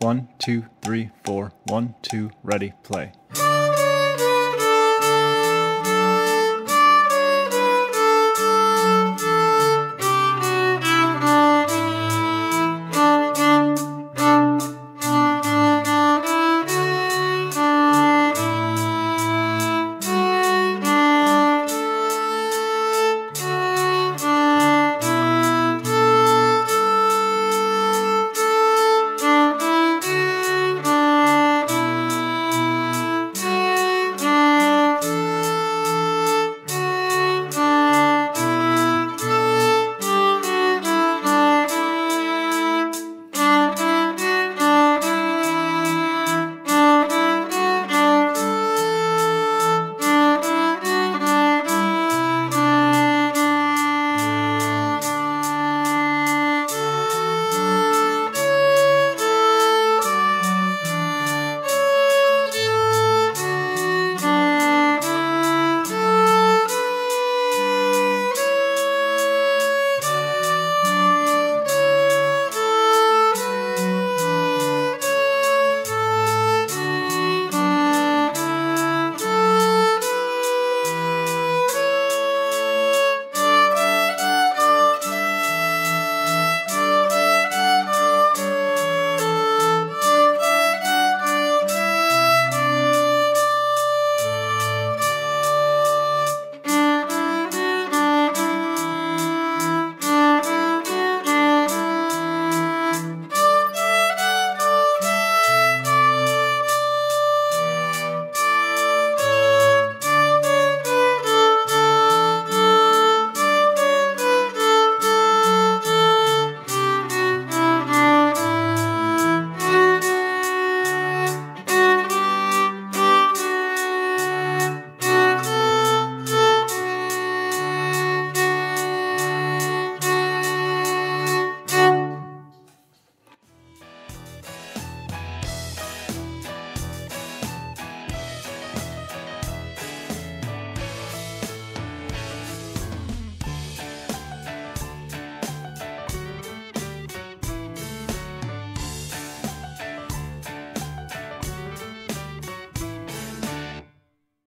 1, 2, 3, 4, 1, 2, ready, play.